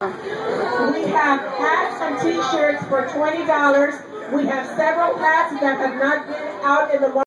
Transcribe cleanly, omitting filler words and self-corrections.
We have hats and t-shirts for $20. We have several hats that have not been out in the market.